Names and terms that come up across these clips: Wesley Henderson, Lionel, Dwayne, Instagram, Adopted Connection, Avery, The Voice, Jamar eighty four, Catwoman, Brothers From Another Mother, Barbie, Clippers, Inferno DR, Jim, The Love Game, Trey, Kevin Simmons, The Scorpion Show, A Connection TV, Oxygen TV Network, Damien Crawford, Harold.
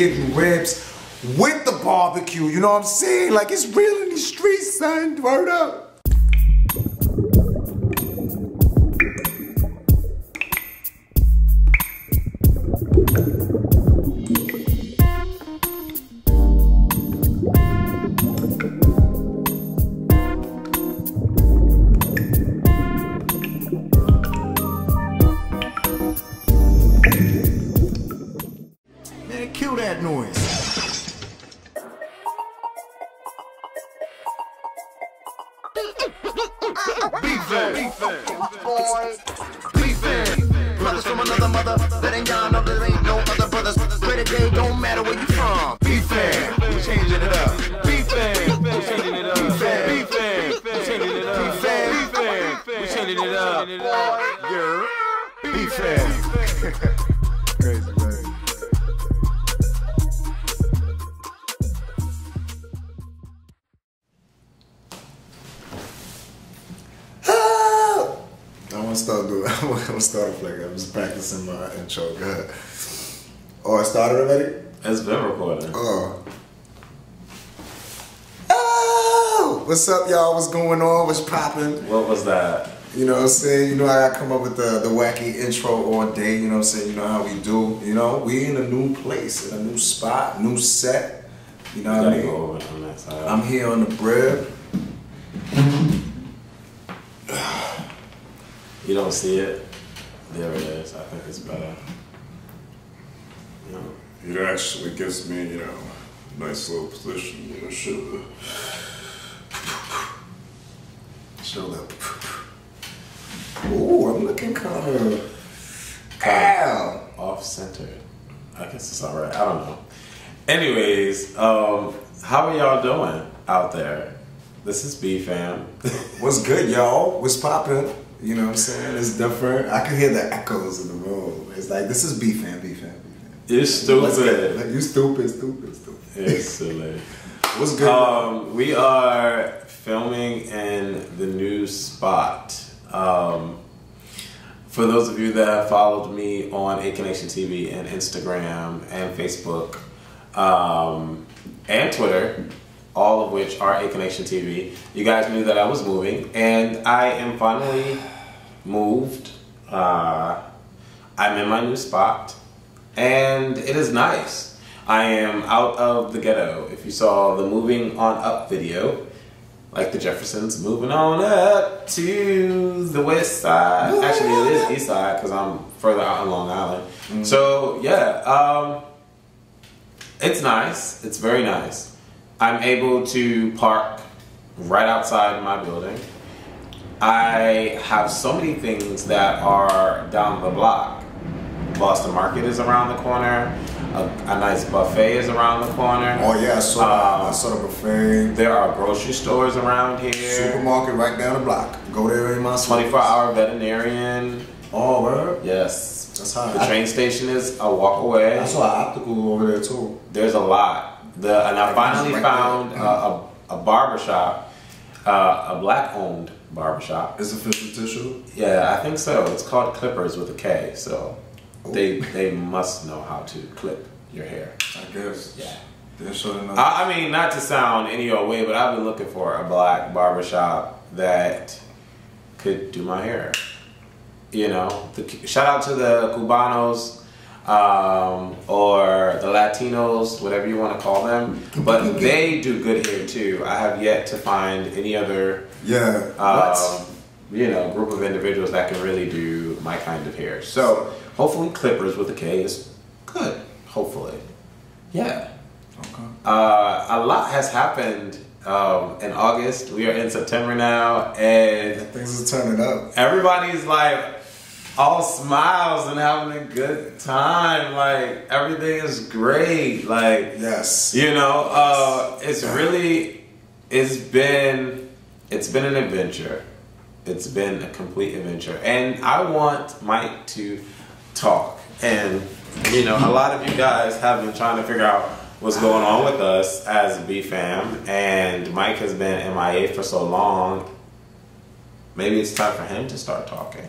getting ribs with the barbecue. You know what I'm saying? Like, it's real in the streets, son. Word up. Intro, go ahead. Oh, I started already? It's been recording. Oh. Oh! What's up, y'all? What's going on? What's poppin'? What was that? You know what I'm saying? You know, I gotta come up with the wacky intro all day. You know what I'm saying? You know how we do. You know, we in a new place, in a new spot, new set. You know what I mean? Go on that side. I'm here on the bread. You don't see it? There it is. I think it's better. No. It actually gives me, you know, a nice little position, you know, shoulder. Shoulder. Ooh, I'm looking kind of... Ow! Off-centered. I guess it's alright. I don't know. Anyways, how are y'all doing out there? This is B-Fam. What's good, y'all? What's poppin'? You know what I'm saying? It's different. I can hear the echoes in the room. It's like, this is B-Fam, B-Fam, B-Fam. It's stupid. Like, you stupid, stupid, stupid. It's silly. What's good? We are filming in the new spot. For those of you that have followed me on A Connection TV and Instagram and Facebook and Twitter, all of which are A Connection TV. You guys knew that I was moving, and I am finally moved. I'm in my new spot, and it is nice. I am out of the ghetto. If you saw the Moving On Up video, like the Jeffersons, moving on up to the west side. Yeah. Actually, it is east side, because I'm further out on Long Island. Mm-hmm. So, yeah, it's nice. It's very nice. I'm able to park right outside my building. I have so many things that are down the block. Boston Market is around the corner. A nice buffet is around the corner. Oh yeah, I saw the buffet. There are grocery stores around here. Supermarket right down the block. Go there in my 24-hour veterinarian. Oh, word? Yes. That's high. The train station is a walk away. I saw an optical over there too. There's a lot. And I finally found a barbershop, a black-owned barbershop. Is it official tissue? Yeah, I think so. It's called Clippers with a K, so they must know how to clip your hair. I guess. Yeah. They're sure enough. I mean, not to sound any old way, but I've been looking for a black barbershop that could do my hair. You know, shout out to the Cubanos. Or the Latinos, whatever you want to call them, but they do good hair too. I have yet to find any other, you know, group of individuals that can really do my kind of hair. So hopefully Clippers with a K is good. Hopefully, yeah. Okay. A lot has happened in August. We are in September now, and things are turning up. Everybody's like, all smiles and having a good time, like everything is great, like yes, you know, it's really, it's been an adventure, it's been a complete adventure, and I want Mike to talk, and you know, a lot of you guys have been trying to figure out what's going on with us as B-Fam, and Mike has been MIA for so long. Maybe it's time for him to start talking.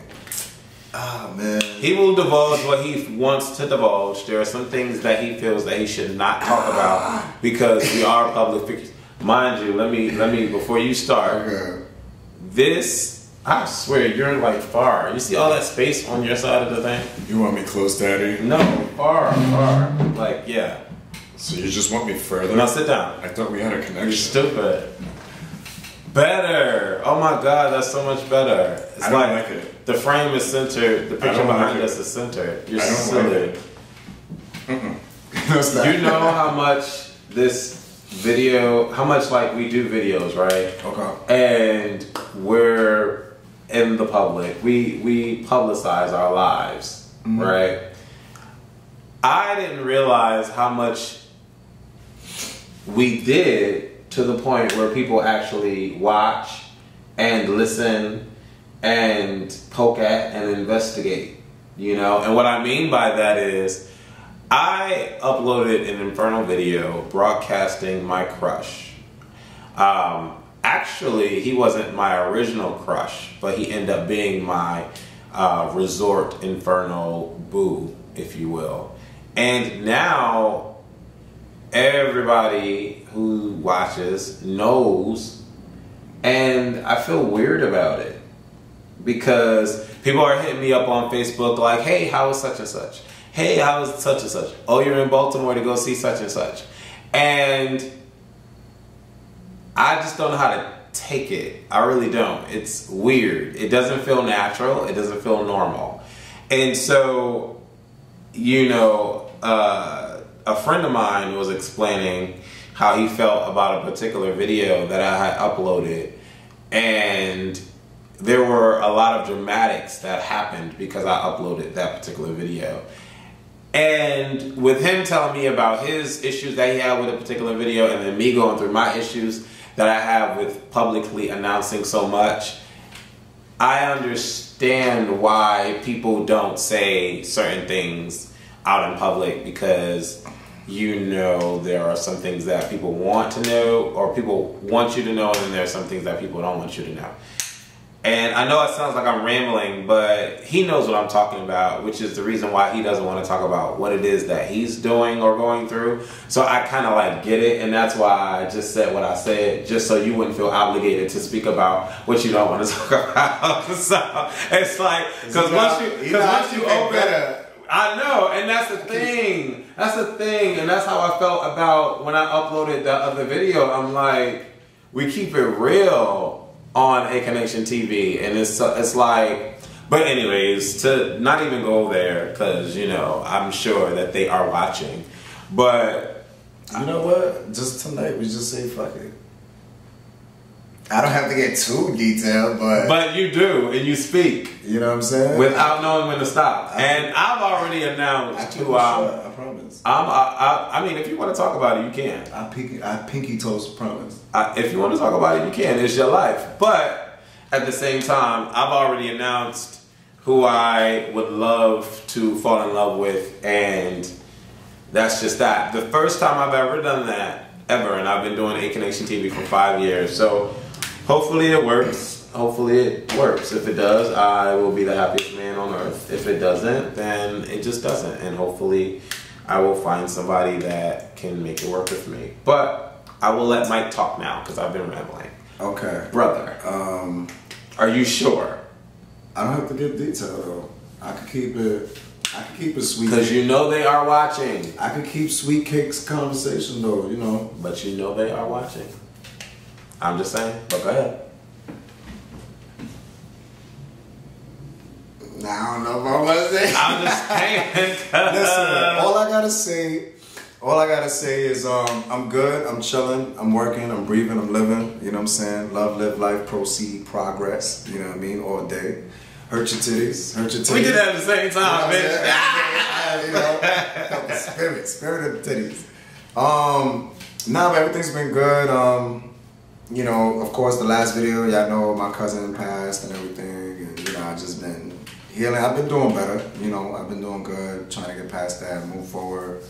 Ah, man. He will divulge what he wants to divulge. There are some things that he feels that he should not talk about because we are public figures. Mind you, let me before you start. Okay. This, I swear, you're like far. You see all that space on your side of the thing? You want me close, Daddy? No, far, far. Like, yeah. So you just want me further? Now sit down. I thought we had a connection. You're stupid. Better. Oh my God, that's so much better. It's I don't like it. The frame is centered. The picture behind us is centered. You're centered. You know how much this video, how much like we do videos, right? Okay. And we're in the public. We publicize our lives, right? I didn't realize how much we did. To the point where people actually watch and listen and poke at and investigate, you know? And what I mean by that is I uploaded an Inferno video broadcasting my crush. Actually, he wasn't my original crush, but he ended up being my resort Inferno boo, if you will. And now, everybody who watches knows, and I feel weird about it because people are hitting me up on Facebook like, hey, how was such and such? Hey, how was such and such? Oh, you're in Baltimore to go see such and such. And I just don't know how to take it. I really don't. It's weird. It doesn't feel natural. It doesn't feel normal. And so, you know, a friend of mine was explaining how he felt about a particular video that I had uploaded, and there were a lot of dramatics that happened because I uploaded that particular video. And with him telling me about his issues that he had with a particular video, and then me going through my issues that I have with publicly announcing so much, I understand why people don't say certain things out in public, because you know there are some things that people want to know or people want you to know, and then there are some things that people don't want you to know. And I know it sounds like I'm rambling, but he knows what I'm talking about, which is the reason why he doesn't want to talk about what it is that he's doing or going through. So I kind of like get it, and that's why I just said what I said, just so you wouldn't feel obligated to speak about what you don't want to talk about. So it's like, because once you open it, I know, and that's the thing. That's the thing, and that's how I felt about when I uploaded that other video. I'm like, we keep it real on A Connection TV, and it's like, but anyways, to not even go there, because, you know, I'm sure that they are watching. But you know what? Just tonight, we just say fuck it. I don't have to get too detailed, but you do, and you speak. You know what I'm saying? Without knowing when to stop. And I've already announced who I promise. I mean, if you want to talk about it, you can. I pinky toast promise. If you want to talk about it, you can. It's your life. But at the same time, I've already announced who I would love to fall in love with, and that's just that. The first time I've ever done that, ever, and I've been doing A Connection TV for 5 years, so. Hopefully it works. Hopefully it works. If it does, I will be the happiest man on earth. If it doesn't, then it just doesn't. And hopefully I will find somebody that can make it work with me. But I will let Mike talk now because I've been rambling. Okay. Brother, are you sure? I don't have to give detail though. I can keep it sweet. Because you know they are watching. I can keep sweet cakes conversation though, you know. But you know they are watching. I'm just saying, but go ahead. I don't know if I'm gonna say. I'm just saying. Listen, all I gotta say is I'm good, I'm chilling, I'm working, I'm breathing, I'm living, you know what I'm saying? Love, live life, proceed, progress, you know what I mean, all day. Hurt your titties, hurt your titties. We did that at the same time, bitch. You know, spirit of the titties. But everything's been good. You know, of course, the last video, y'all know my cousin passed and everything, and you know, I've just been healing. I've been doing better, you know, I've been doing good, trying to get past that, move forward.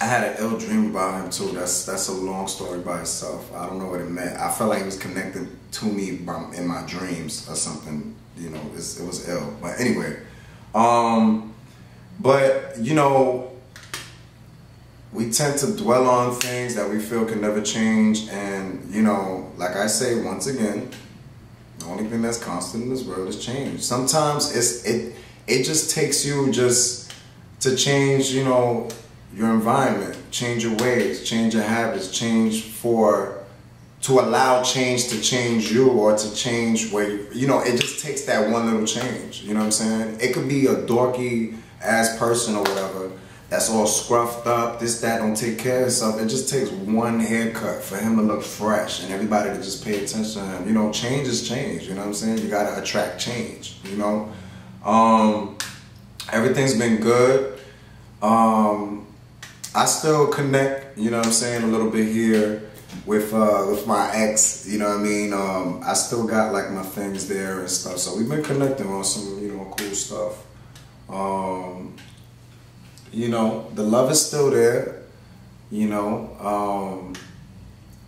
I had an ill dream about him too. That's a long story by itself. I don't know what it meant. I felt like he was connected to me in my dreams or something. You know, it was ill. But anyway, but you know, we tend to dwell on things that we feel can never change, and you know, like I say once again, the only thing that's constant in this world is change. Sometimes it just takes you just to change. You know. Your environment, change your ways, change your habits, to allow change to change you or to change where you know, it just takes that one little change, you know what I'm saying? It could be a dorky ass person or whatever that's all scruffed up, this, that, don't take care of itself. It just takes one haircut for him to look fresh and everybody to just pay attention to him. You know, change is change, you know what I'm saying? You gotta attract change, you know? Everything's been good. I still connect, you know what I'm saying, a little bit here with my ex, you know what I mean? I still got like my things there and stuff. So we've been connecting on some, you know, cool stuff. You know, the love is still there, you know.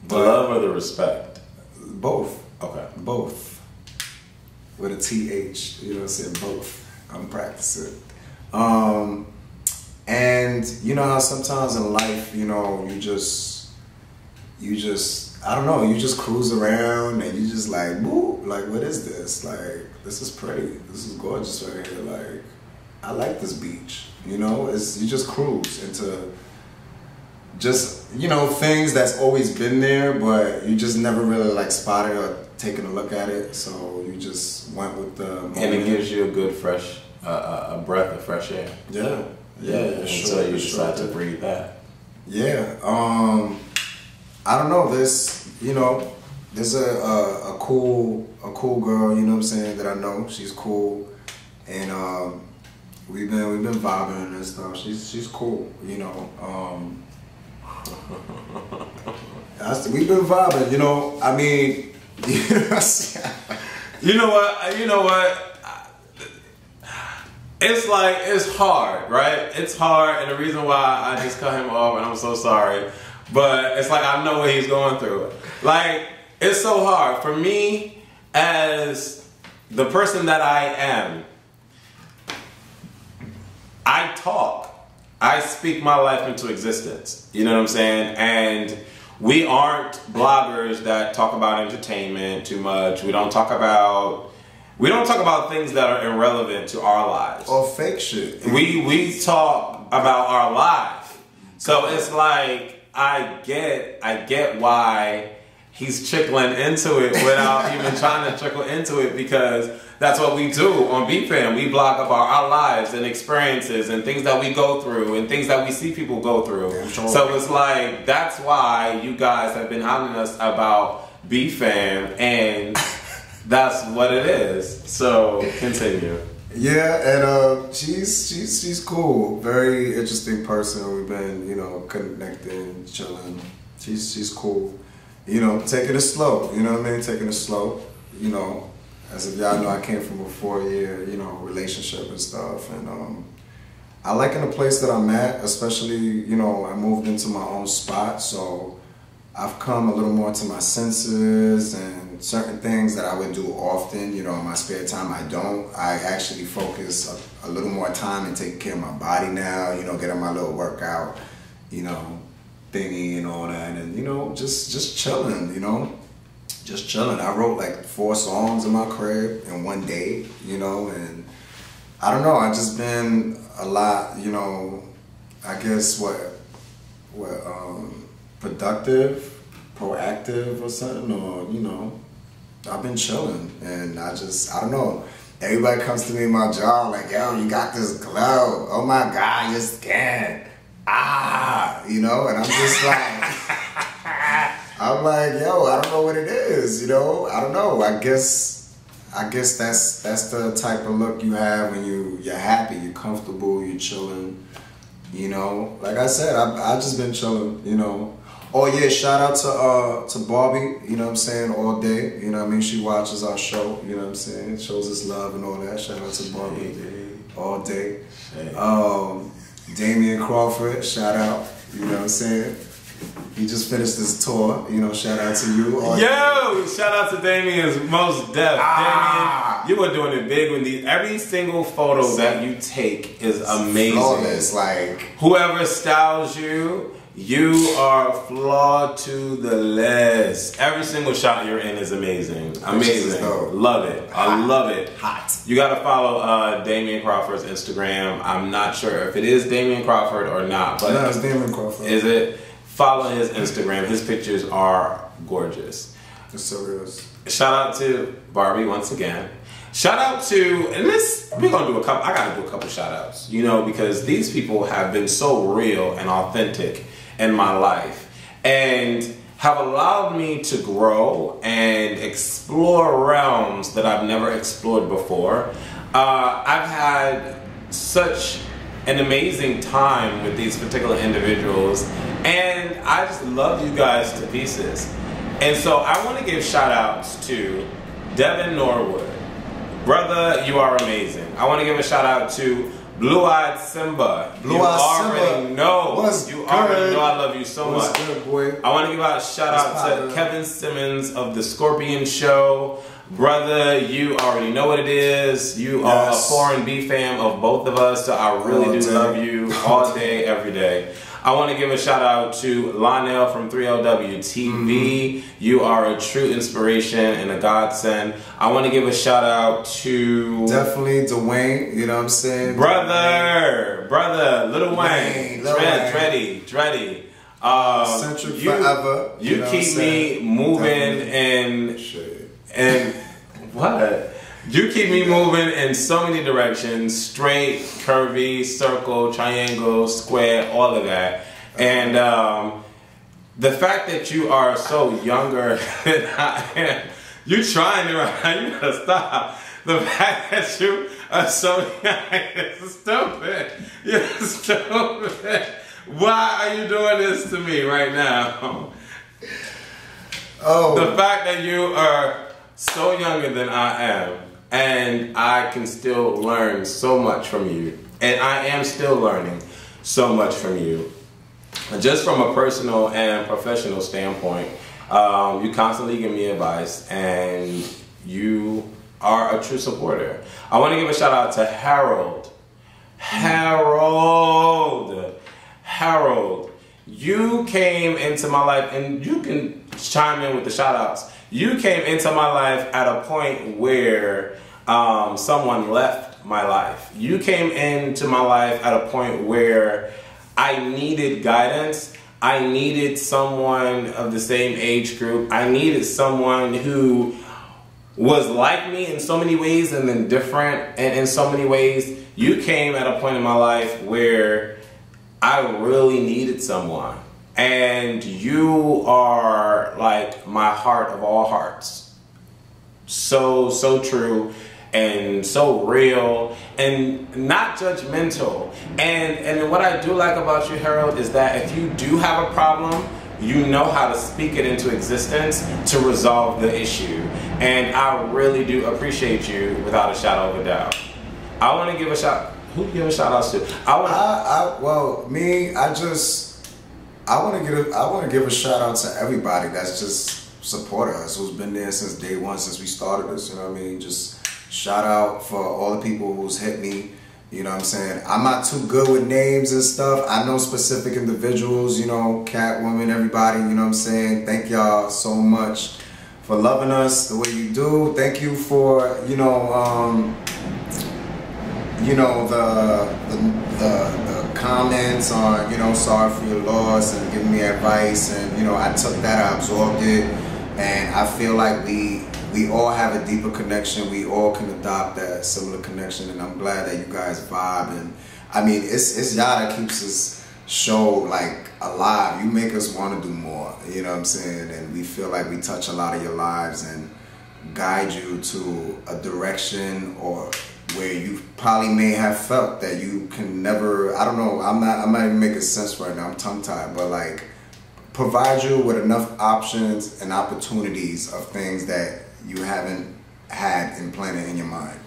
The love or the respect? Both. Okay. Both. With a TH, you know what I'm saying? Both. I'm practicing. And you know how sometimes in life, you know, you just I don't know, you just cruise around and you just like, woo, like what is this? Like, this is pretty, this is gorgeous right here, like I like this beach, you know? It's you just cruise into just, you know, things that's always been there but you just never really like spotted or taken a look at it, so you just went with the moment. And it gives you a good fresh a breath of fresh air. Yeah. Yeah, and sure, so you decide to breathe that. Yeah, I don't know. There's a cool girl. You know what I'm saying? That I know. She's cool, and we've been vibing and stuff. She's cool. You know. We've been vibing. You know. I mean, you know what I'm saying? You know what? You know what? It's like, it's hard, right? It's hard, and the reason why I just cut him off, and I'm so sorry, but it's like I know what he's going through. Like, it's so hard. For me, as the person that I am, I talk. I speak my life into existence. You know what I'm saying? And we aren't bloggers that talk about entertainment too much. We don't talk about things that are irrelevant to our lives. Or fake shit. We talk about our life. So it's like, I get why he's trickling into it without even trying to trickle into it, because that's what we do on B-Fam. We blog about our lives and experiences and things that we go through and things that we see people go through. Yeah, sure. So it's like, that's why you guys have been hounding us about B-Fam, and... that's what it is. So continue. Yeah, and she's cool. Very interesting person. We've been, you know, connecting, chilling. She's cool. You know, taking it slow. You know what I mean? Taking it slow. You know, as if y'all know, I came from a 4-year, you know, relationship and stuff. And I like in the place that I'm at, especially, you know, I moved into my own spot, so I've come a little more to my senses, and certain things that I would do often, you know, in my spare time, I don't. I actually focus a little more time and taking care of my body now, you know, getting my little workout, you know, thingy and all that, and, you know, just chilling, you know, just chilling. I wrote like 4 songs in my crib in one day, you know, and I don't know, I've just been a lot, you know, I guess productive, proactive or something, or, you know, I've been chilling, and I don't know. Everybody comes to me in my job like, yo, you got this glow. Oh my God, your skin. Ah, you know, and I'm just like, I'm like, yo, I don't know what it is, you know? I don't know. I guess that's the type of look you have when you're happy, you're comfortable, you're chilling, you know? Like I said, I've just been chilling, you know? Oh yeah, shout out to Barbie, you know what I'm saying, all day, you know what I mean? She watches our show, you know what I'm saying? Shows us love and all that. Shout out to Barbie all day. Damien Crawford, shout out, You know what I'm saying? He just finished his tour, you know, shout out to you. Yo, shout out to Damien's most deaf. Damien, you were doing it big. When every single photo that you take is amazing. Flawless, like. Whoever styles you, you are flawed to the list. Every single shot you're in is amazing. Amazing. Love it. I love it. Hot. You gotta follow Damien Crawford's Instagram. I'm not sure if it is Damien Crawford or not. But no, it's Damien Crawford. Is it? Follow his Instagram. His pictures are gorgeous. It's so real. Shout out to Barbie once again. Shout out to, and this, we're gonna do a couple, I gotta do a couple shout outs, you know, because these people have been so real and authentic in my life and have allowed me to grow and explore realms that I've never explored before. I've had such an amazing time with these particular individuals, and I just love you guys to pieces. And so I want to give shout outs to Devin Norwood. Brother, you are amazing. I want to give a shout out to Blue-Eyed Simba. You already know I love you so much. Good, boy. I want to give a shout out to Kevin Simmons of The Scorpion Show. Brother, you already know what it is. You are a foreign B-Fam of both of us, so I really do love you all day, every day. I want to give a shout out to Lionel from 3LW TV. You are a true inspiration and a godsend. I want to give a shout out to... Definitely Dwayne, you know what I'm saying? Brother, Little Wayne, Dreddy. Central forever. You keep me moving and... You keep me moving in so many directions, straight, curvy, circle, triangle, square, all of that. And the fact that you are so younger than I am, you're trying to, you gotta stop. The fact that you are so young is stupid. You're stupid. Why are you doing this to me right now? Oh. The fact that you are so younger than I am, and I can still learn so much from you, and I am still learning so much from you. Just from a personal and professional standpoint, you constantly give me advice, and you are a true supporter. I want to give a shout out to Harold. Harold, you came into my life, and you can chime in with the shout outs. You came into my life at a point where someone left my life. You came into my life at a point where I needed guidance. I needed someone of the same age group. I needed someone who was like me in so many ways and then different and in so many ways. You came at a point in my life where I really needed someone. And you are like my heart of all hearts. So true and so real and not judgmental. And what I do like about you, Harold, is that if you do have a problem, you know how to speak it into existence to resolve the issue. And I really do appreciate you without a shadow of a doubt. I want to give a shout. Who give a shout out to? I want to give a shout out to everybody that's just supported us, who's been there since day one, since we started this. You know what I mean? Just shout out for all the people who's hit me. You know what I'm saying? I'm not too good with names and stuff. I know specific individuals. You know, Catwoman, everybody. You know what I'm saying? Thank y'all so much for loving us the way you do. Thank you for the comments on, you know, sorry for your loss and giving me advice, and you know, I took that, I absorbed it, and I feel like we all have a deeper connection. We all can adopt that similar connection, and I'm glad that you guys vibe. And I mean, it's y'all that keeps this show like alive. You make us want to do more. You know what I'm saying? And we feel like we touch a lot of your lives and guide you to a direction or where you probably may have felt that you can never, I don't know, I'm not even making sense right now, I'm tongue-tied, but like, provide you with enough options and opportunities of things that you haven't had implanted in your mind.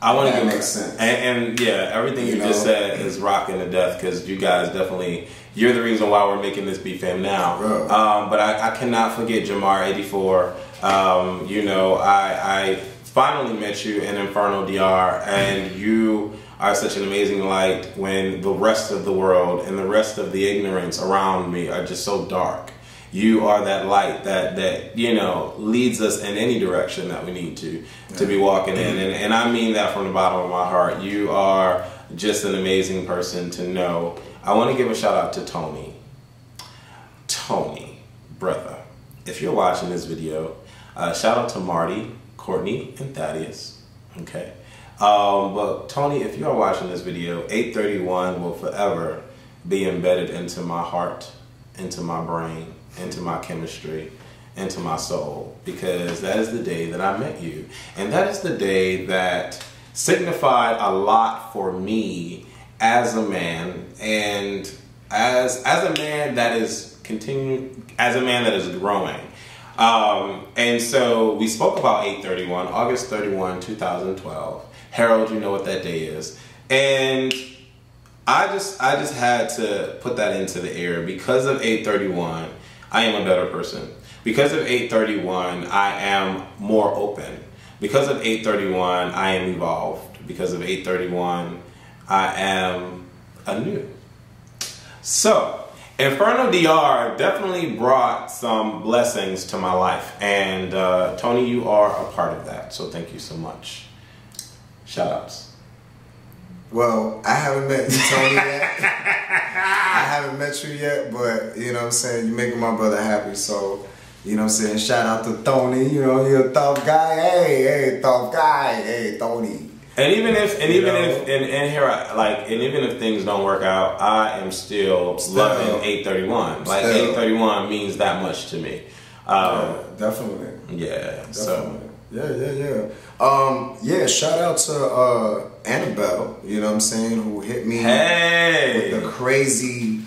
I want to give makes sense. And yeah, everything you just said is rocking to death, because you guys definitely, you're the reason why we're making this B-Fam now. But I cannot forget Jamar 84. You know, I finally met you in Inferno DR, and you are such an amazing light when the rest of the world and the rest of the ignorance around me are just so dark. You are that light that, you know, leads us in any direction that we need to be walking in. And I mean that from the bottom of my heart. You are just an amazing person to know. I want to give a shout out to Tony. Tony, brother, if you're watching this video, shout out to Marty, Courtney, and Thaddeus, okay? But Tony, if you are watching this video, 831 will forever be embedded into my heart, into my brain, into my chemistry, into my soul, because that is the day that I met you. And that is the day that signified a lot for me as a man, and as a man that is growing. And so we spoke about 831, August 31, 2012. Harold, you know what that day is. And I just had to put that into the air. Because of 831, I am a better person. Because of 831, I am more open. Because of 831, I am evolved. Because of 831, I am anew. So, Inferno DR definitely brought some blessings to my life. And Tony, you are a part of that. So thank you so much. Shout outs. Well, I haven't met you, Tony, yet. I haven't met you yet, but you know what I'm saying, you're making my brother happy, so you know what I'm saying, shout out to Tony, you know, you're a tough guy, hey, tough guy, hey, Tony. And even if, even if things don't work out, I am still loving 831. Like, 831 means that much to me. Definitely. Yeah, definitely. So. Yeah. Shout out to Annabelle, you know what I'm saying, who hit me with the crazy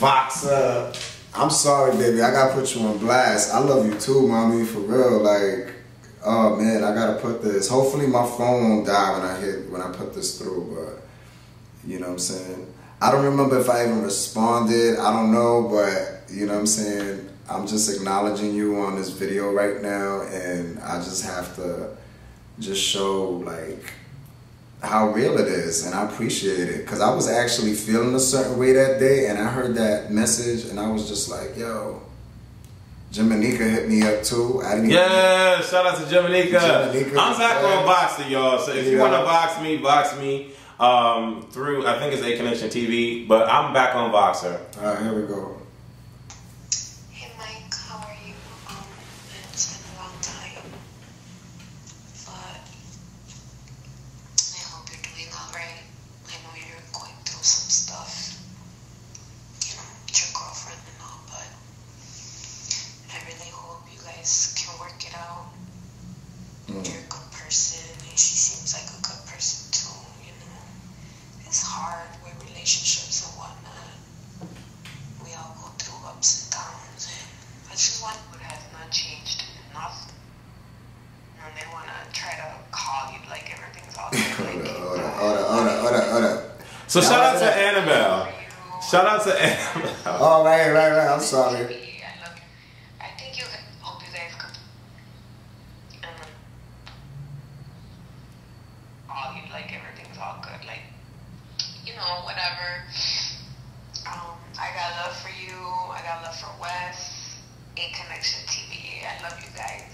boxer. I'm sorry, baby, I gotta put you on blast. I love you too, mommy, for real. Like, oh man, I gotta put this. Hopefully my phone won't die when I put this through, but you know what I'm saying? I don't remember if I even responded, I don't know, but you know what I'm saying? I'm just acknowledging you on this video right now, and I just have to just show like how real it is, and I appreciate it, because I was actually feeling a certain way that day, and I heard that message and I was just like, yo, Jim and Nika hit me up too. I didn't shout out to Jim and Nika. I'm not going to box it, y'all, so if you want to box me through, I think it's A Connection TV, but I'm back on Boxer. Alright, here we go. So shout out to Annabelle. Shout out to Annabelle. Oh, right. I'm sorry. I think you hope you guys could like everything's all good. Like, you know, whatever. I got love for you. I got love for Wes. A Connection TV. I love you guys.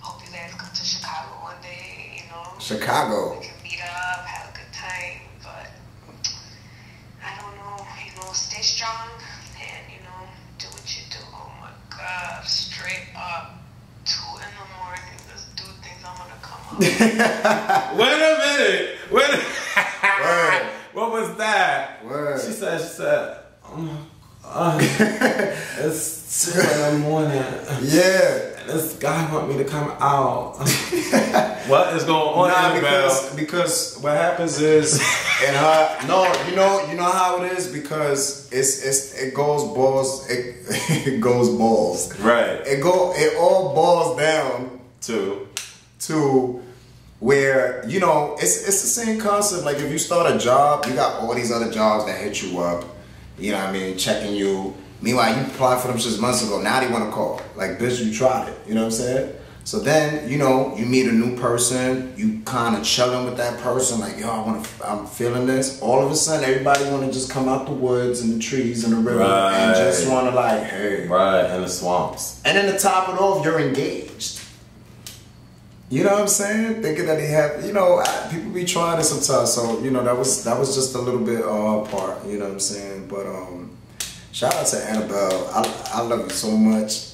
Hope you guys come to Chicago one day, you know. Chicago. We can meet up, have a good time. Stay strong, and you know, do what you do. Oh my God, straight up, 2 in the morning, just do things. I'm gonna come up. Wait a minute. Word. What was that? Word. She said, oh my God, it's 2 in the morning. Yeah. And this guy want me to come out. What is going on? Nah, because what happens is. And her, you know how it is, because it goes balls, it goes balls. Right. It all boils down to where, you know, it's the same concept. Like, if you start a job, you got all these other jobs that hit you up, you know what I mean, checking you. Meanwhile, you applied for them 6 months ago. Now they want to call. Like, bitch, you tried it. You know what I'm saying? So then, you know, you meet a new person. You kind of chilling with that person. Like, yo, I'm feeling this. All of a sudden, everybody want to just come out the woods and the trees and the river and just want to, like, hey. Right, and the swamps. And then to top it off, you're engaged. You know what I'm saying? Thinking that they have, you know, people be trying it sometimes. So, you know, that was just a little bit part. You know what I'm saying? But, shout out to Annabelle. I love you so much.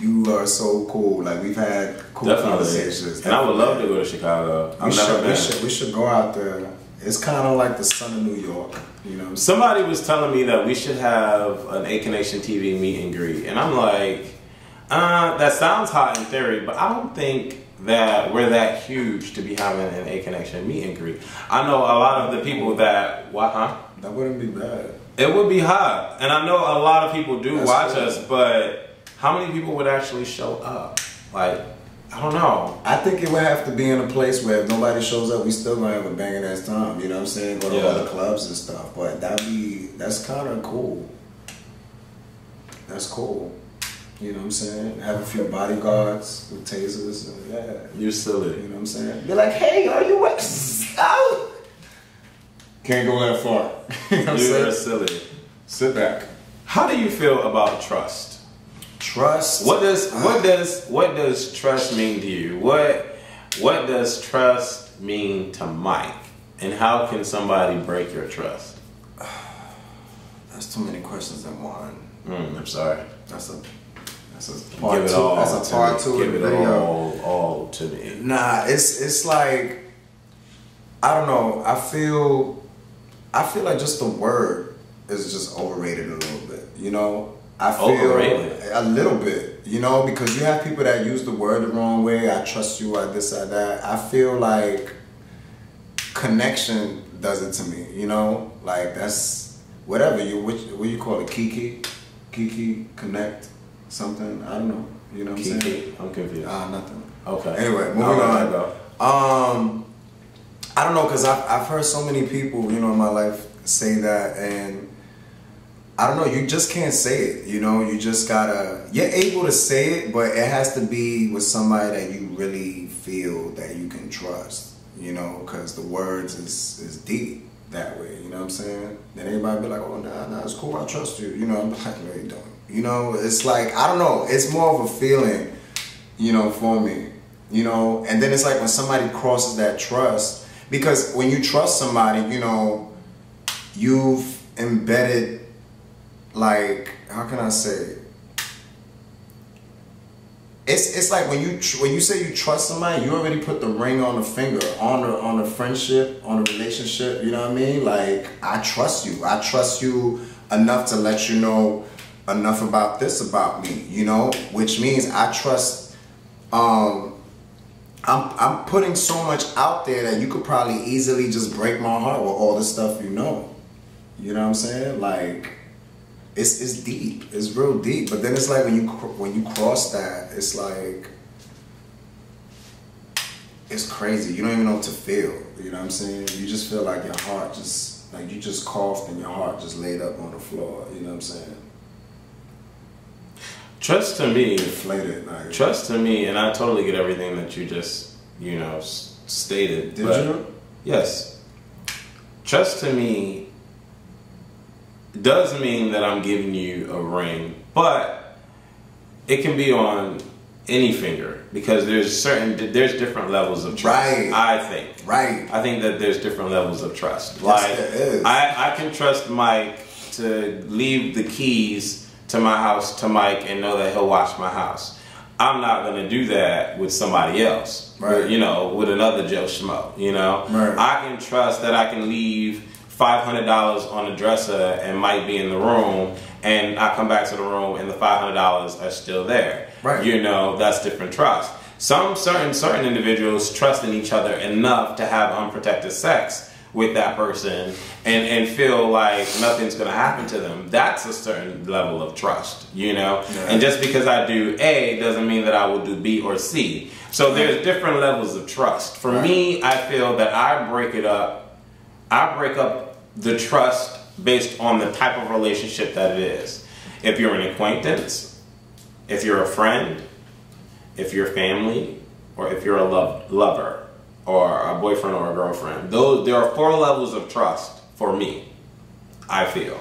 You are so cool. Like, we've had cool conversations. And I would love to go to Chicago. I've never been. We should go out there. It's kind of like the sun of New York. You know. Somebody was telling me that we should have an A Connection TV meet and greet, and I'm like, that sounds hot in theory, but I don't think that we're that huge to be having an A Connection meet and greet. I know a lot of the people that that wouldn't be bad. It would be hot, and I know a lot of people do watch us, but how many people would actually show up? Like, I don't know. I think it would have to be in a place where if nobody shows up, we still gonna have a banging ass time. You know what I'm saying? Go to other clubs and stuff. But that's kind of cool. That's cool. You know what I'm saying? Have a few bodyguards with tasers and You're silly. You know what I'm saying? Be like, hey, are you what? Oh. Can't go that far. You know what I'm saying? You're silly. Sit back. How do you feel about trust? Trust. What does trust mean to you? What does trust mean to Mike? And how can somebody break your trust? That's too many questions in one. I'm sorry. That's a part give it two. All that's a part two. Give it all to me. Nah, it's like, I don't know. I feel like just the word is just overrated a little bit, you know? I feel overrated. A little bit, you know, because you have people that use the word the wrong way. I trust you, I this, I that. I feel like connection does it to me, you know? Like, that's whatever. What you call it? Kiki? Kiki? Connect? Something? I don't know. You know what I'm saying? I'm confused. Nothing. Okay. Anyway, moving on. I don't know, because I've heard so many people, you know, in my life say that, and I don't know, you just can't say it, you know, you just gotta, you're able to say it, but it has to be with somebody that you really feel that you can trust, you know, because the words is deep that way, you know what I'm saying? Then everybody be like, oh, nah, it's cool, I trust you, you know, I'm like, no, you don't. You know, it's like, I don't know, it's more of a feeling, you know, for me, you know, and then it's like when somebody crosses that trust. Because when you trust somebody, you know, you've embedded, like, how can I say? It's like when you say you trust somebody, you already put the ring on the finger, on the friendship, on the relationship, you know what I mean? Like, I trust you. I trust you enough to let you know enough about this about me, you know? Which means I trust, I'm putting so much out there that you could probably easily just break my heart with all the stuff you know. You know what I'm saying? Like, it's deep. It's real deep. But then it's like when you cross that, it's like, it's crazy. You don't even know what to feel. You know what I'm saying? You just feel like your heart just, like you just coughed and your heart just laid up on the floor. You know what I'm saying? Trust to me, and I totally get everything that you just, you know, stated. Did you? Yes. Trust to me does mean that I'm giving you a ring, but it can be on any finger because there's different levels of trust. Right. I think. Right. I think that there's different levels of trust. Yes, like, there is. I can trust Mike to leave the keys to my house to Mike and know that he'll watch my house. I'm not gonna do that with somebody else, right? Or, you know, with another Joe Schmo, you know? Right. I can trust that I can leave $500 on the dresser and Mike be in the room, and I come back to the room and the $500 are still there. Right. You know, that's different trust. Some certain individuals trust in each other enough to have unprotected sex with that person and feel like nothing's going to happen to them, that's a certain level of trust, you know? Yeah. And just because I do A doesn't mean that I will do B or C. So there's different levels of trust. For me, I feel that I break it up. I break up the trust based on the type of relationship that it is. If you're an acquaintance, if you're a friend, if you're family, or if you're a lover. Or a boyfriend or a girlfriend. Those, there are 4 levels of trust for me, I feel.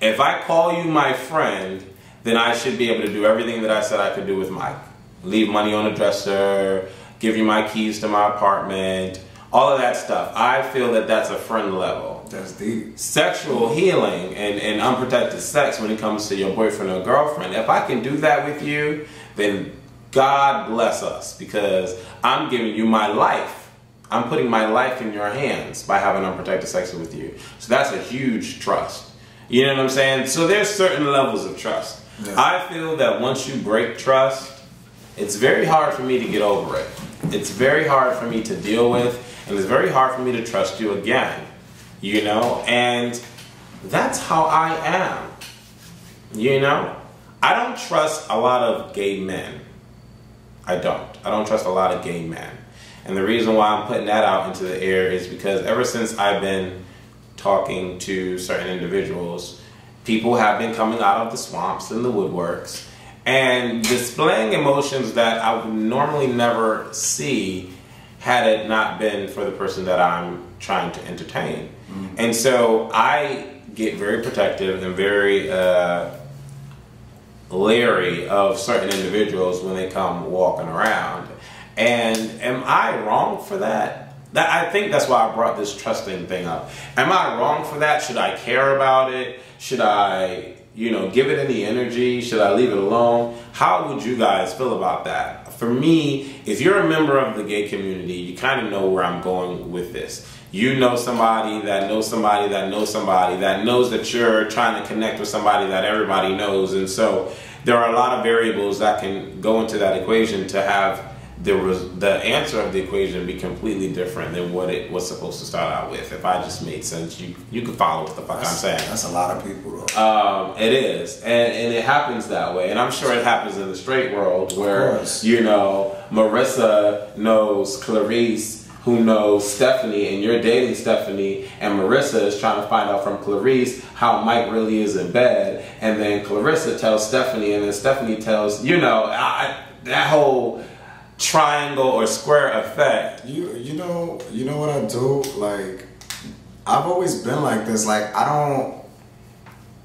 If I call you my friend, then I should be able to do everything that I said I could do with Mike. Leave money on the dresser, give you my keys to my apartment, all of that stuff. I feel that that's a friend level. That's deep. Sexual healing and unprotected sex when it comes to your boyfriend or girlfriend. If I can do that with you, then God bless us, because I'm giving you my life. I'm putting my life in your hands by having unprotected sex with you. So that's a huge trust. You know what I'm saying? So there's certain levels of trust. Yeah. I feel that once you break trust, it's very hard for me to get over it. It's very hard for me to deal with, and it's very hard for me to trust you again. You know? And that's how I am. You know? I don't trust a lot of gay men. I don't. I don't trust a lot of gay men. And the reason why I'm putting that out into the air is because ever since I've been talking to certain individuals, people have been coming out of the swamps and the woodworks and displaying emotions that I would normally never see had it not been for the person that I'm trying to entertain. Mm-hmm. And so I get very protective and very leery of certain individuals when they come walking around. And am I wrong for that? I think that's why I brought this trusting thing up. Am I wrong for that? Should I care about it? Should I, you know, give it any energy? Should I leave it alone? How would you guys feel about that? For me, if you're a member of the gay community, you kind of know where I'm going with this. You know somebody that knows somebody that knows somebody that knows that you're trying to connect with somebody that everybody knows. And so there are a lot of variables that can go into that equation to have the answer of the equation be completely different than what it was supposed to start out with. If I just made sense, you can follow what the fuck I'm saying. That's a lot of people though. It is. And it happens that way. And I'm sure it happens in the straight world where, you know, Marissa knows Clarice, who knows Stephanie, and you're dating Stephanie, and Marissa is trying to find out from Clarice how Mike really is in bed, and then Clarissa tells Stephanie, and then Stephanie tells, you know, that whole triangle or square effect. You know what I do? Like, I've always been like this. Like, I don't,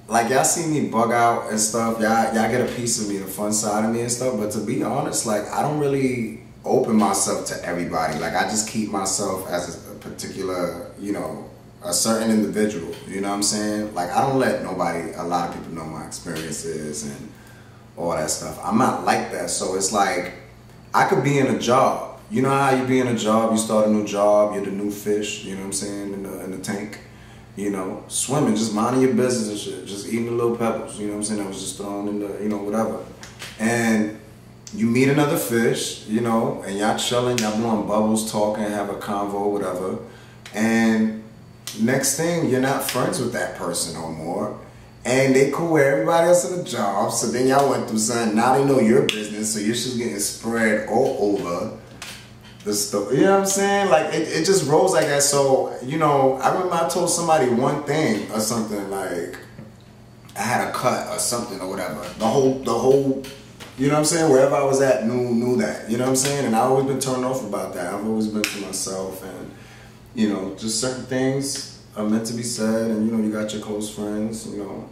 like, y'all see me bug out and stuff. Y'all get a piece of me, the fun side of me and stuff, but to be honest, like, I don't really open myself to everybody. Like, I just keep myself as a particular, you know, a certain individual, you know what I'm saying? Like, I don't let nobody, a lot of people know my experiences and all that stuff. I'm not like that. So it's like, I could be in a job. You know how you be in a job, you start a new job, you're the new fish, you know what I'm saying, in the tank. You know, swimming, just minding your business and shit, just eating the little pebbles, you know what I'm saying, that was just thrown in the, you know, whatever. And you meet another fish, you know, and y'all chilling, y'all blowing bubbles, talking, have a convo, whatever. And next thing, you're not friends with that person no more. And they cool with everybody else in the job. So then y'all went through something. Now they know your business, so you're just getting spread all over the stuff. You know what I'm saying? Like, it just rolls like that. So, you know, I remember I told somebody one thing or something, like, I had a cut or something or whatever. The whole you know what I'm saying? Wherever I was at, knew that. You know what I'm saying? And I've always been turned off about that. I've always been to myself, and, you know, just certain things are meant to be said, and, you know, you got your close friends, you know.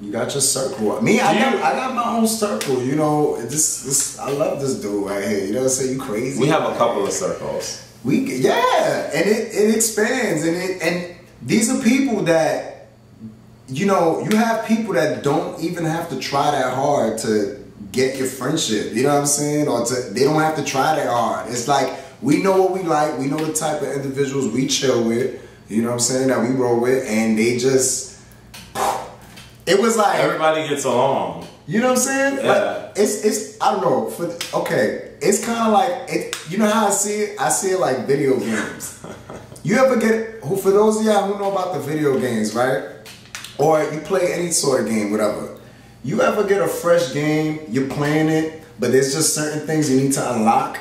You got your circle. Me, I got my own circle, you know. This I love this dude right here. You know what I'm saying? You crazy. We have a couple of circles. Yeah, and it expands, and these are people that, you know, you have people that don't even have to try that hard to get your friendship, you know what I'm saying? Or they don't have to try that hard. It's like, we know what we like, we know the type of individuals we chill with, you know what I'm saying, that we roll with, and they just, it was like, everybody gets along. You know what I'm saying? Yeah. Like, it's I don't know, okay, it's kind of like, you know how I see it? I see it like video games. You ever get, for those of y'all who know about the video games, right? Or you play any sort of game, whatever. You ever get a fresh game, you're playing it, but there's just certain things you need to unlock?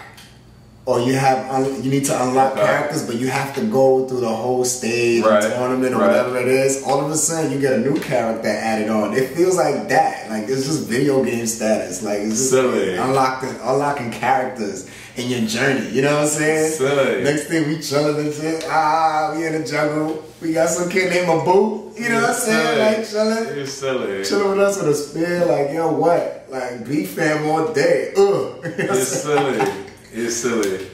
Or you have you need to unlock characters, but you have to go through the whole stage, tournament, or whatever it is. All of a sudden, you get a new character added on. It feels like that. Like it's just video game status. Like it's just silly. Unlocking characters in your journey. You know what I'm saying? Silly. Next thing we chilling and shit. Ah, we in the jungle. We got some kid named Maboo. You know what I'm saying? Silly. Like chilling. You're silly. Chilling with us with a spear. Like yo, what? Like B-Fam all day. Ugh. It's silly. It's silly.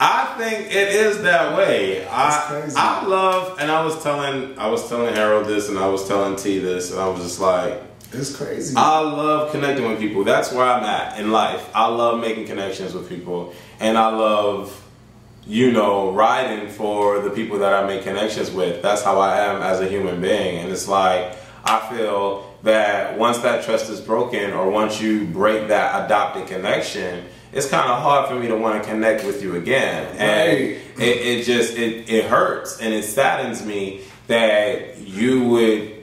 I think it is that way. I love, and I was telling Harold this, and I was telling T this, and I was just like, it's crazy. I love connecting with people. That's where I'm at in life. I love making connections with people, and I love, you know, riding for the people that I make connections with. That's how I am as a human being, and it's like I feel that once that trust is broken, or once you break that adopted connection, it's kind of hard for me to want to connect with you again. And it just hurts, and it saddens me that you would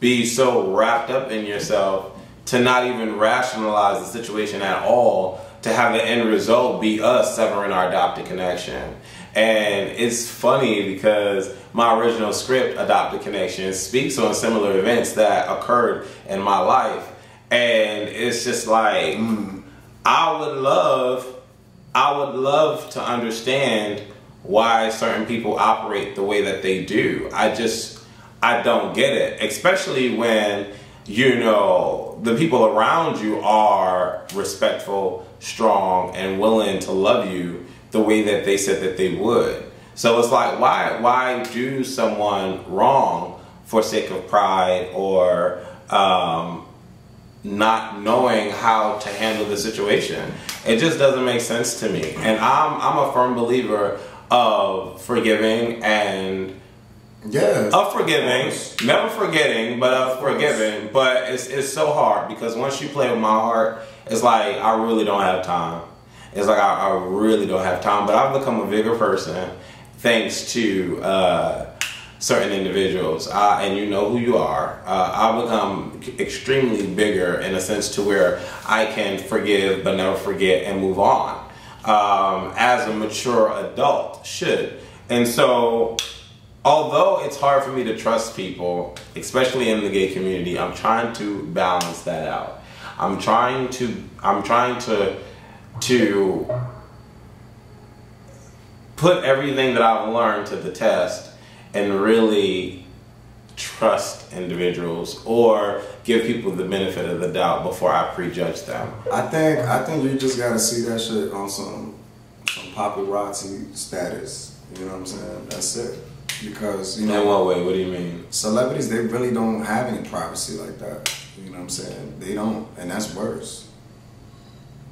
be so wrapped up in yourself to not even rationalize the situation at all, to have the end result be us severing our adopted connection. And it's funny because my original script, Adopted Connection, speaks on similar events that occurred in my life. And it's just like... I would love to understand why certain people operate the way that they do. I don't get it, especially when, you know, the people around you are respectful, strong, and willing to love you the way that they said that they would. So it's like, why do someone wrong for sake of pride or, not knowing how to handle the situation? It just doesn't make sense to me. And I'm a firm believer of forgiving and never forgetting, but of forgiving. But it's so hard because once you play with my heart, it's like I really don't have time. It's like I really don't have time. But I've become a bigger person thanks to certain individuals, and you know who you are. I've become extremely bigger in a sense to where I can forgive but never forget and move on, as a mature adult should. And so, although it's hard for me to trust people, especially in the gay community, I'm trying to balance that out. I'm trying to put everything that I've learned to the test and really trust individuals or give people the benefit of the doubt before I prejudge them. I think you just gotta see that shit on some paparazzi status. You know what I'm saying? That's it. Because, you know, in what way? What do you mean? Celebrities, they really don't have any privacy like that. You know what I'm saying? They don't, and that's worse.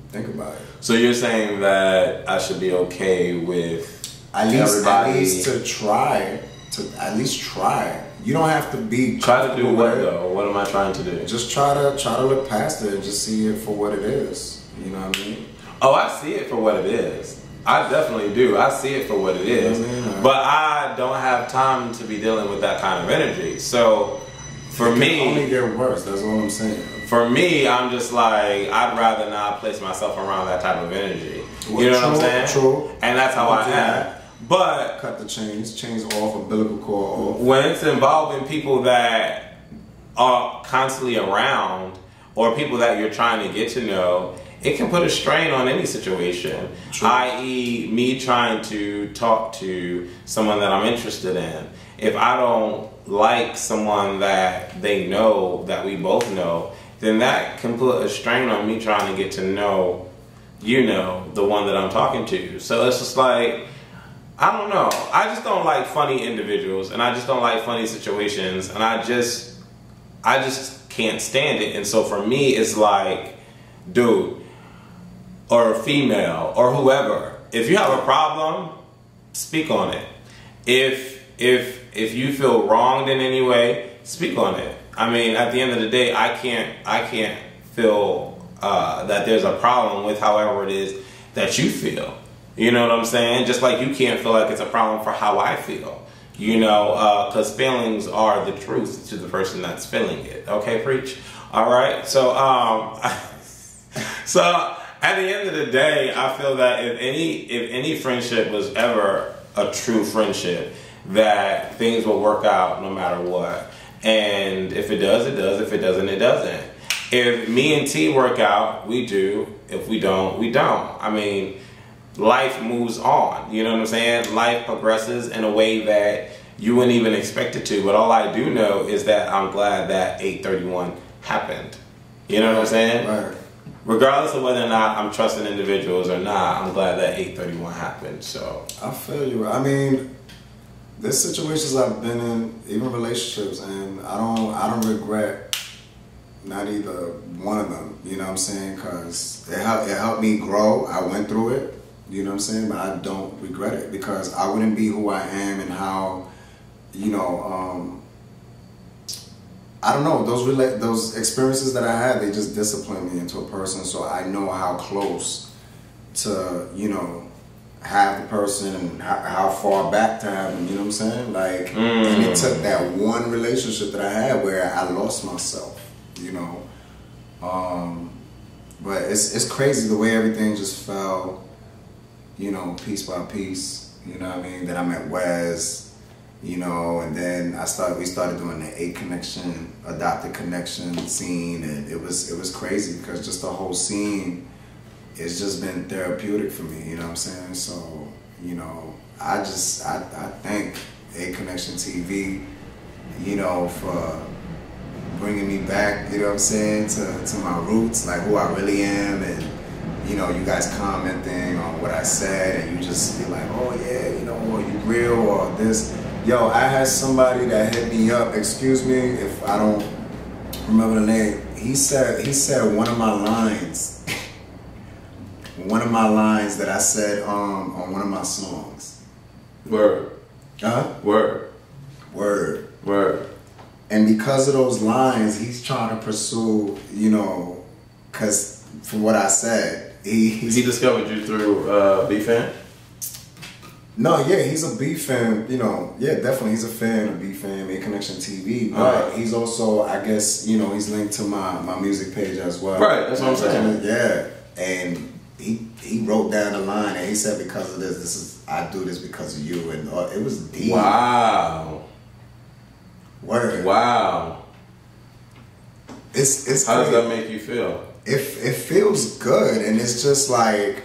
Think about it. So you're saying that I should be okay with everybody? At least to try. You don't have to be try to do what though? What am I trying to do? Just try to look past it and just see it for what it is. You know what I mean? Oh, I see it for what it is. I definitely do. I see it for what it is. Mm-hmm. But I don't have time to be dealing with that kind of energy. So for me, it can only get worse. That's what I'm saying. For me, I'm just like, I'd rather not place myself around that type of energy. Well, you know what I'm saying? True. And that's how I am. But cut the chains off, umbilical cord off. When it's involving people that are constantly around or people that you're trying to get to know, it can put a strain on any situation. I.e., me trying to talk to someone that I'm interested in. If I don't like someone that they know, that we both know, then that can put a strain on me trying to get to know, you know, the one that I'm talking to. So it's just like, I don't know. I just don't like funny individuals, and I just don't like funny situations, and I just can't stand it. And so for me, it's like, dude, or female, or whoever, if you have a problem, speak on it. If you feel wronged in any way, speak on it. I mean, at the end of the day, I can't feel that there's a problem with however it is that you feel. You know what I'm saying? Just like you can't feel like it's a problem for how I feel. You know, because feelings are the truth to the person that's feeling it. Okay, preach. All right. So, so at the end of the day, I feel that if any friendship was ever a true friendship, that things will work out no matter what. And if it does, it does. If it doesn't, it doesn't. If me and T work out, we do. If we don't, we don't. I mean, life moves on. You know what I'm saying? Life progresses in a way that you wouldn't even expect it to. But all I do know is that I'm glad that 8/31 happened. You know what I'm saying? Right. Regardless of whether or not I'm trusting individuals or not, I'm glad that 8/31 happened. So I feel you. I mean, there's situations I've been in, even relationships, and I don't regret not either one of them. You know what I'm saying? Because it helped me grow. I went through it. You know what I'm saying? But I don't regret it, because I wouldn't be who I am and how, you know, I don't know, those experiences that I had, they just disciplined me into a person. So I know how close to, you know, have the person and how far back to have them, you know what I'm saying? Like, and it took that one relationship that I had where I lost myself, you know. But it's crazy the way everything just fell, you know, piece by piece, you know what I mean? Then I met Wes, you know, and then we started doing the A Connection, Adopted Connection scene, and it was crazy because just the whole scene, it's just been therapeutic for me, you know what I'm saying? So, you know, I thank A Connection TV, you know, for bringing me back, you know what I'm saying, to my roots, like who I really am, and, you know, you guys commenting on what I said, and you just be like, oh yeah, you know, or you real, or this. Yo, I had somebody that hit me up, excuse me if I don't remember the name, he said one of my lines that I said on one of my songs. Word. Huh? Word. Word. Word. And because of those lines, he's trying to pursue, you know, because from what I said, he discovered you through B-Fam? No, yeah, he's a B-Fam, you know, yeah, definitely, he's a fan of B-Fam, A Connection TV, but he's also, I guess, you know, he's linked to my music page as well. Right, that's what I'm saying. Yeah, and he wrote down the line and he said, because of this is I do this because of you, and it was deep. Wow. Word. Wow. It's how does that make you feel? It feels good, and it's just like,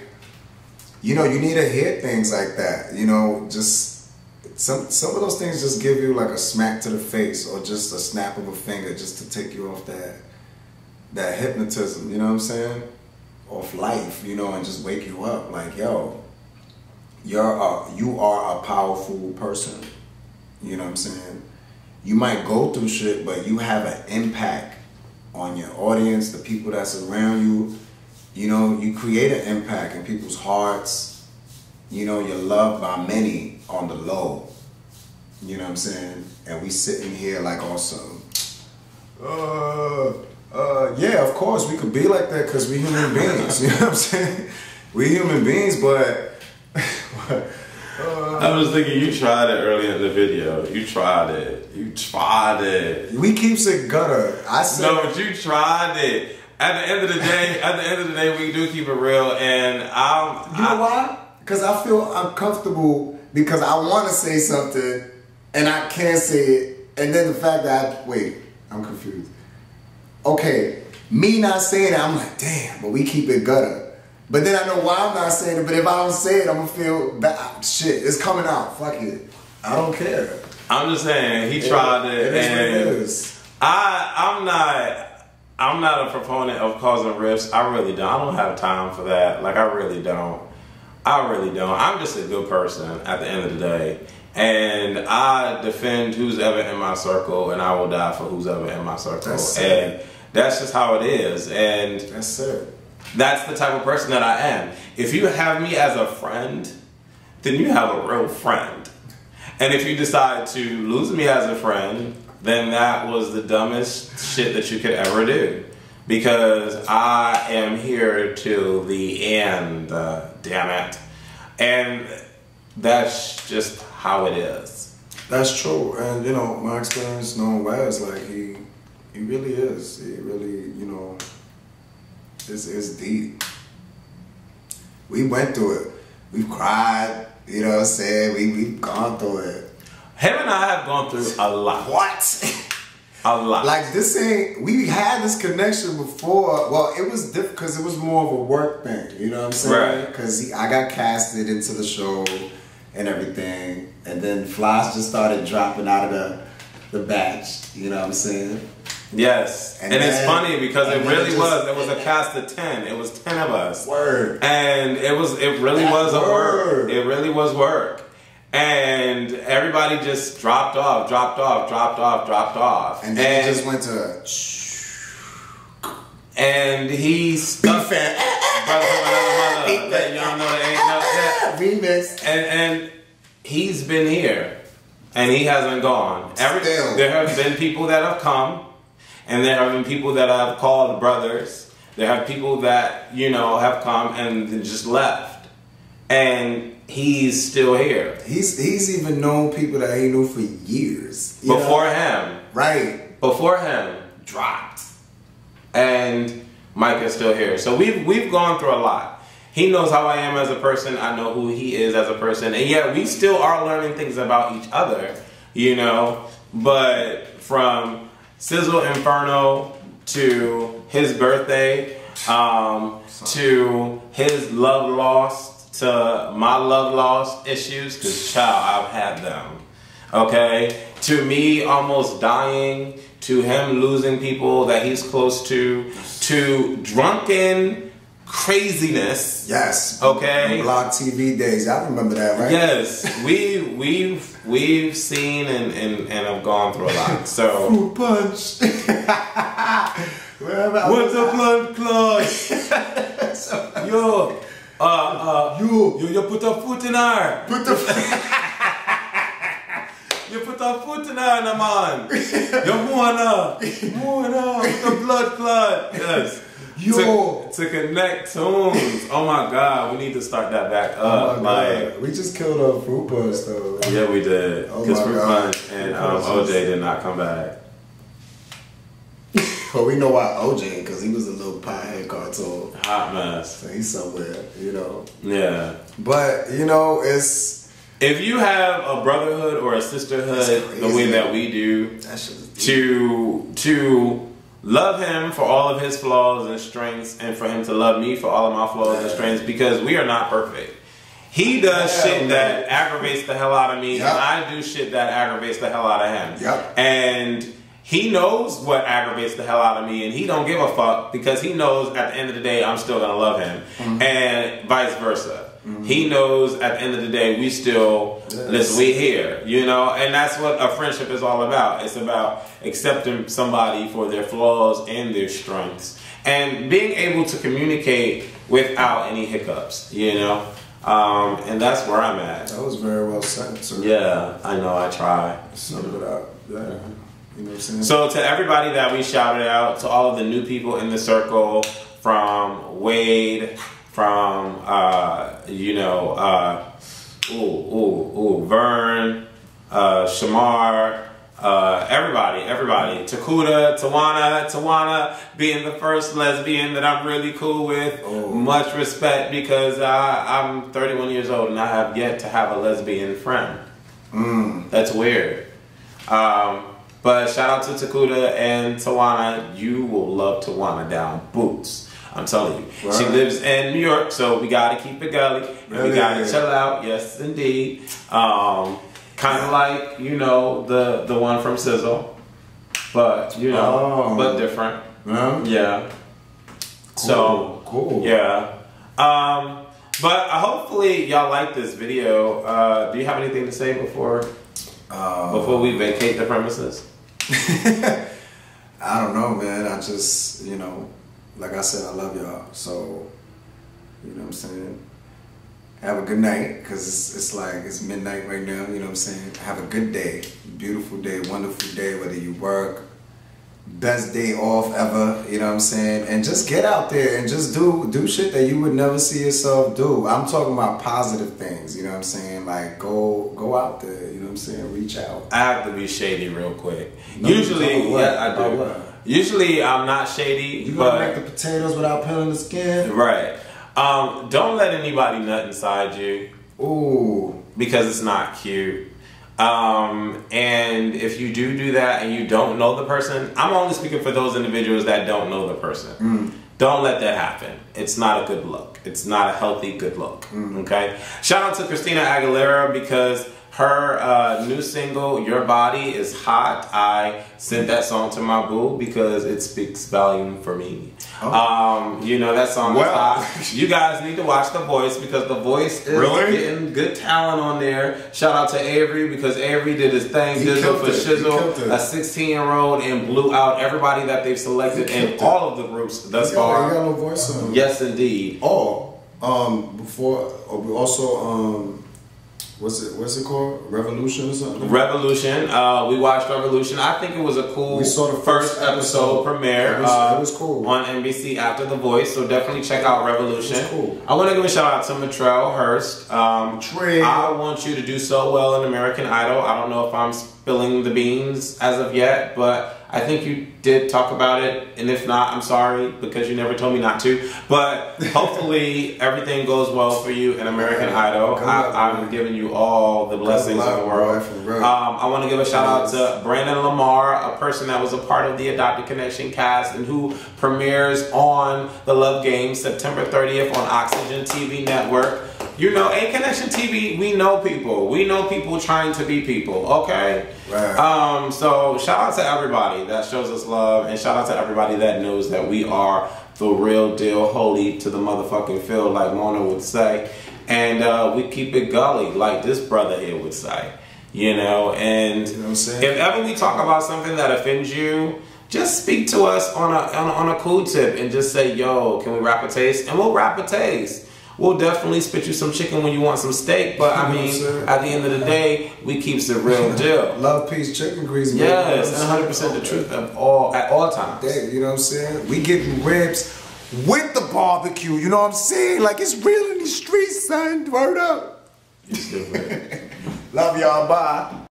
you know, you need to hear things like that. You know, just some of those things just give you like a smack to the face or just a snap of a finger just to take you off that hypnotism, you know what I'm saying? Of life, you know, and just wake you up like, yo, you are a powerful person, you know what I'm saying? You might go through shit, but you have an impact on your audience, the people that's around you, you know, you create an impact in people's hearts, you know, you're loved by many on the low, you know what I'm saying? And we sitting here like awesome. Yeah, of course, we could be like that because we human beings, you know what I'm saying? We human beings, but... I was thinking you tried it earlier in the video. You tried it. You tried it. We keeps it gutter. I said... No, but you tried it. At the end of the day, we do keep it real, and I'm... You know why? Because I feel uncomfortable because I want to say something, and I can't say it, and then the fact that Wait, I'm confused. Okay, me not saying it, I'm like, damn, but we keep it gutter. But then I know why I'm not saying it, but if I don't say it, I'm gonna feel bad. Shit, it's coming out, fuck it. I don't care. I'm just saying, he tried it, and it is. I'm not a proponent of causing rifts. I really don't. I don't have time for that. Like, I really don't. I really don't. I'm just a good person at the end of the day. And I defend who's ever in my circle, and I will die for who's ever in my circle. That's and that's just how it is. And that's it. That's the type of person that I am. If you have me as a friend, then you have a real friend. And if you decide to lose me as a friend, then that was the dumbest shit that you could ever do. Because I am here till the end. Damn it. And that's just how it is. That's true. And, you know, my experience knowing Wes, like, he really is. He really, you know, it's deep. We went through it. We've cried, you know what I'm saying? We've gone through it. Him and I have gone through a lot. What? A lot. Like, this ain't, we had this connection before. Well, it was different because it was more of a work thing, you know what I'm saying? Right. Because I got casted into the show and everything. And then flies just started dropping out of the batch, you know what I'm saying? Yes, and then, it's funny because it really was. It was a cast of 10. It was 10 of us. Word. And it really was a work. It really was work. And everybody just dropped off, dropped off, dropped off, dropped off. And then it just went to. And he stuck. B-Fam. Brother from another mother. Let y'all know there ain't no remix. And he's been here, and he hasn't gone. There have been people that have come. And there have been people that I've called brothers. There have people that, you know, have come and just left. And he's still here. He's even known people that he knew for years. Before him. Right. Before him. Dropped. And Mike is still here. So we've gone through a lot. He knows how I am as a person. I know who he is as a person. And yeah, we still are learning things about each other, you know. But from Sizzle Inferno to his birthday, to his love lost, to my love lost issues, because child, I've had them, okay? To me almost dying, to him losing people that he's close to drunken craziness. Yes. Okay. Block TV days. I remember that, right? Yes. We've seen and have gone through a lot. So fruit punch. What's a blood clot? Yo, you put a foot in her. Put the you put a foot in her, man. You wanna put a blood clot. Yes. Yo. To connect tunes. Oh my God, we need to start that back up. Oh like, we just killed a fruit punch though. Yeah, we did. Because fruit punch and OJ did not come back. But we know why OJ, because he was a little pothead cartoon. Hot mess. So he's somewhere, you know. Yeah. But you know, it's if you have a brotherhood or a sisterhood the way that we do, that to love him for all of his flaws and strengths, and for him to love me for all of my flaws and strengths, because we are not perfect. He does shit that aggravates the hell out of me, and I do shit that aggravates the hell out of him. Yep. And he knows what aggravates the hell out of me, and he don't give a fuck, because he knows at the end of the day I'm still gonna love him, and vice versa. He knows at the end of the day we still we here, you know, and that's what a friendship is all about. It's about accepting somebody for their flaws and their strengths, and being able to communicate without any hiccups, you know. And that's where I'm at. That was very well said, sir. Yeah, I know. I try. Summed it up. Yeah. You know what I'm saying? So to everybody that we shouted out, to all of the new people in the circle, from Wade, from Vern, Shamar, everybody, Takuda, Tawana being the first lesbian that I'm really cool with. Oh. Much respect, because I'm 31 years old and I have yet to have a lesbian friend. That's weird. But shout out to Takuda and Tawana. You will love Tawana down boots. I'm telling you. Right. She lives in New York, so we gotta keep it gully. Really? We gotta chill out. Yes, indeed. Kind of like, you know, the one from Sizzle, but you know, but different. Yeah. Cool. So cool. Yeah. But hopefully y'all like this video. Do you have anything to say before we vacate the premises? I don't know, man. I just, you know. Like I said, I love y'all, so, you know what I'm saying, have a good night, because it's like, it's midnight right now, you know what I'm saying, have a good day, beautiful day, wonderful day, whether you work, best day off ever, you know what I'm saying? And just get out there and just do shit that you would never see yourself do. I'm talking about positive things, you know what I'm saying? Like go out there, you know what I'm saying? Reach out. I have to be shady real quick. No, usually yeah, I do. Usually I'm not shady. You gonna make the potatoes without peeling the skin? Right. Don't let anybody nut inside you. Ooh. Because it's not cute. And if you do that and you don't know the person, I'm only speaking for those individuals that don't know the person. Don't let that happen. It's not a good look. It's not a healthy good look. Okay? Shout out to Christina Aguilera because her new single, Your Body, is hot. I sent that song to my boo because it speaks volume for me. You know, that song is hot. You guys need to watch The Voice because The Voice is getting good talent on there. Shout out to Avery because Avery did his thing, Dizzle for Shizzle, a 16-year-old, and blew out everybody that they've selected in all of the groups thus far. You got no voice on him. Yes, indeed. Oh, what's it called? Revolution or something? Revolution. We watched Revolution. I think it was a cool. We saw the first episode premiere. It was cool on NBC after The Voice. So definitely check out Revolution. It was cool. I want to give a shout out to Mattrell Hurst. Trey, I want you to do so well in American Idol. I don't know if I'm spilling the beans as of yet, but I think you did talk about it, and if not, I'm sorry because you never told me not to. But hopefully, everything goes well for you in American Idol. I'm giving you all the blessings in the world. I want to give a shout out to Brandon Lamar, a person that was a part of the Adopted Connection cast and who premieres on The Love Game September 30th on Oxygen TV Network. You know, A Connection TV, we know people. We know people trying to be people, okay? Right. So shout out to everybody that shows us love and shout out to everybody that knows that we are the real deal, holy to the motherfucking field, like Mona would say. And we keep it gully, like this brother here would say. You know, and you know what I'm saying? If ever we talk about something that offends you, just speak to us on a cool tip and just say, yo, can we wrap a taste? And we'll wrap a taste. We'll definitely spit you some chicken when you want some steak, but I mean, at the end of the day, we keeps the real deal. Love, peace, chicken grease. Yes, 100% the truth at all times. You know what I'm saying? We getting ribs with the barbecue. You know what I'm saying? Like it's real in the streets, son. Word up. Love y'all. Bye.